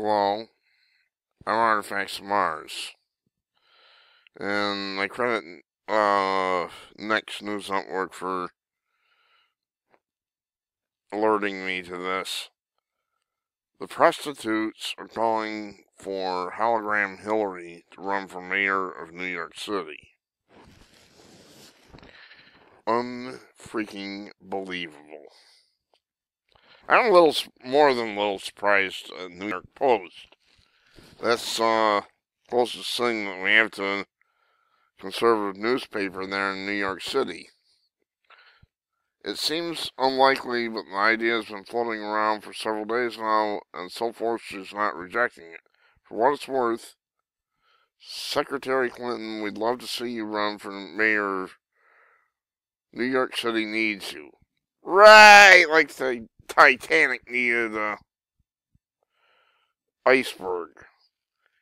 below are Artifacts of Mars. And I credit Next News Network for alerting me to this. The prostitutes are calling for hologram Hillary to run for mayor of New York City. Unfreaking believable. I'm a little, more than a little surprised at New York Post. That's the closest thing that we have to a conservative newspaper there in New York City. It seems unlikely, but the idea has been floating around for several days now, and so far she's not rejecting it. For what it's worth, Secretary Clinton, we'd love to see you run for mayor. New York City needs you. Right, like the Titanic needed the iceberg.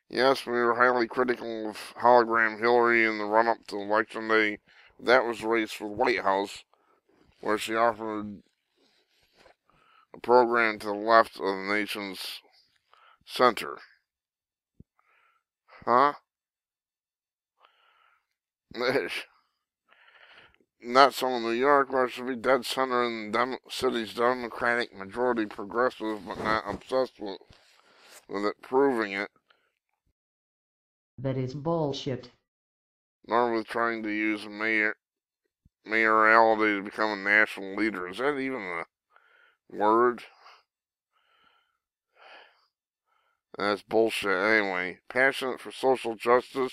Yes, we were highly critical of hologram Hillary in the run-up to Election Day. That was the race for the White House, where she offered a program to the left of the nation's center. Huh? Not so in New York, where she would be dead center in the city's Democratic majority, progressive, but not obsessed with it, proving it. That is bullshit. Nor with trying to use a mayorality to become a national leader. Is that even a word? That's bullshit anyway. Passionate for social justice?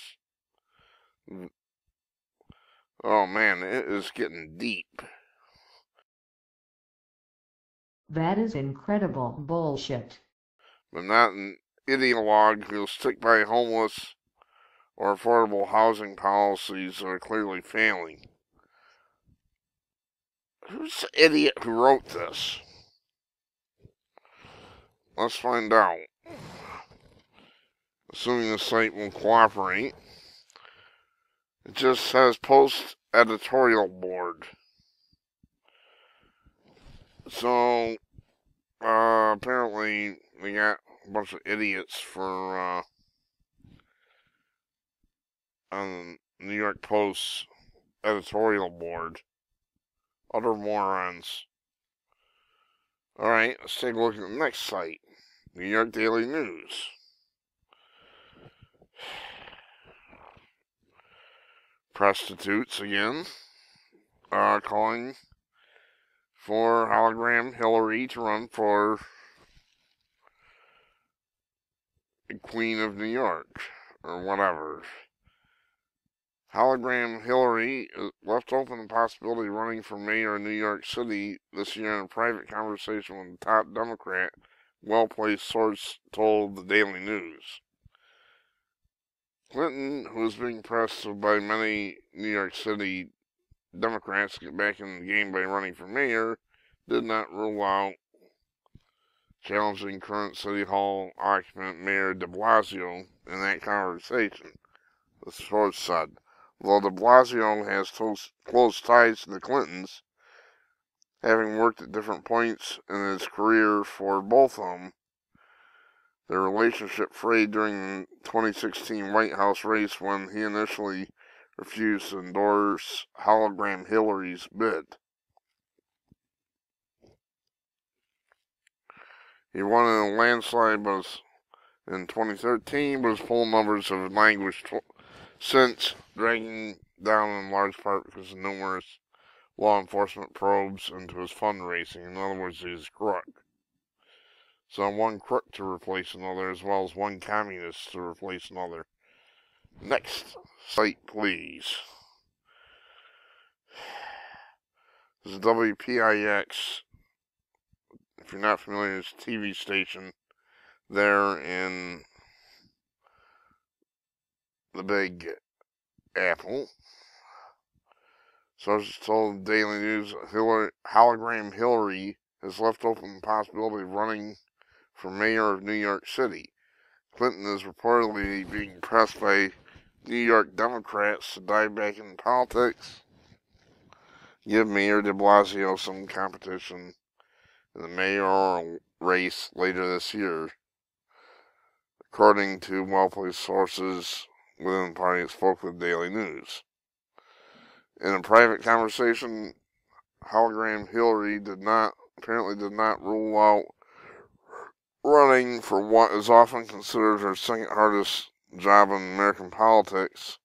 Oh man, it is getting deep. That is incredible bullshit. But not an ideologue who'll stick by homeless or affordable housing policies that are clearly failing. Who's the idiot who wrote this? Let's find out. Assuming the site will cooperate. It just says Post Editorial Board. So, apparently we got a bunch of idiots for, on the New York Post Editorial Board. Utter morons. Alright, let's take a look at the next site. New York Daily News. Prostitutes again. Calling for hologram Hillary to run for Queen of New York. Or whatever. Hologram Hillary left open the possibility of running for mayor of New York City this year in a private conversation with a top Democrat, well-placed source told the Daily News. Clinton, who is being pressed by many New York City Democrats to get back in the game by running for mayor, did not rule out challenging current City Hall occupant Mayor de Blasio in that conversation, the source said. Though de Blasio has close ties to the Clintons, having worked at different points in his career for both of them, their relationship frayed during the 2016 White House race when he initially refused to endorse hologram Hillary's bid. He won in a landslide in 2013, but his poll numbers have languished since, dragging down in large part because of numerous law enforcement probes into his fundraising. In other words, he's a crook. So one crook to replace another, as well as one communist to replace another. Next site, please. This is WPIX. If you're not familiar, it's a TV station there in the Big Apple. Sources told the Daily News that hologram Hillary has left open the possibility of running for mayor of New York City. Clinton is reportedly being pressed by New York Democrats to dive back into politics, give Mayor de Blasio some competition in the mayoral race later this year. according to well-placed sources within the party spoke with Daily News. In a private conversation, hologram Hillary apparently did not rule out running for what is often considered her second hardest job in American politics.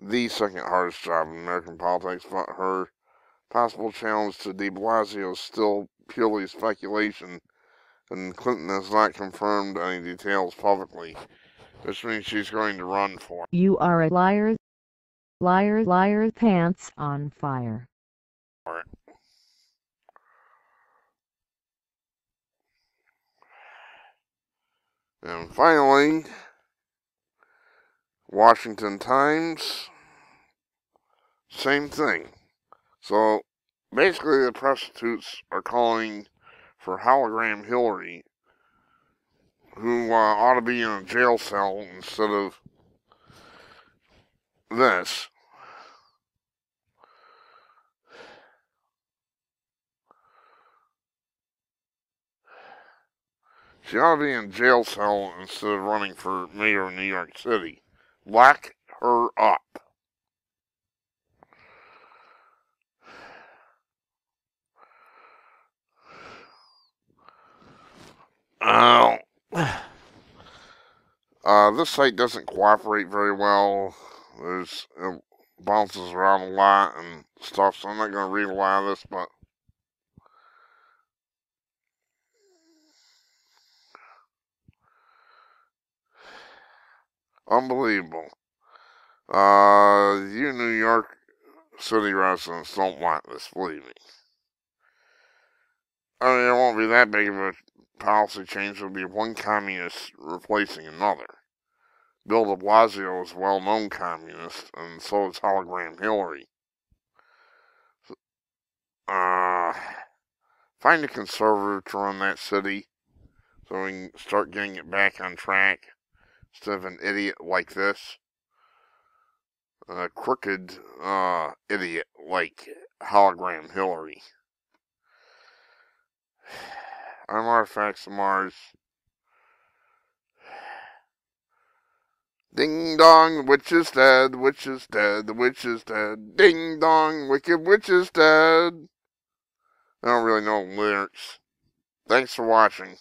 The second hardest job in American politics, but her possible challenge to de Blasio is still purely speculation, and Clinton has not confirmed any details publicly. This means she's going to run for it. You are a liar. Liar, liar, pants on fire. And finally, Washington Times, same thing. So basically the prostitutes are calling for hologram Hillary, who ought to be in a jail cell instead of this. She ought to be in jail cell instead of running for mayor of New York City. Lock her up. This site doesn't cooperate very well. It bounces around a lot and stuff, so I'm not going to read a lot of this, but unbelievable. You New York City residents don't want this, believe me. I mean, it won't be that big of a policy change. It'll be one communist replacing another. Bill de Blasio is a well-known communist, and so is hologram Hillary. Find a conservative to run that city so we can start getting it back on track. Instead of an idiot like this, a crooked idiot like hologram Hillary. I'm Artifacts of Mars. Ding dong, witch is dead, witch is dead, witch is dead. Ding dong, wicked witch is dead. I don't really know lyrics. Thanks for watching.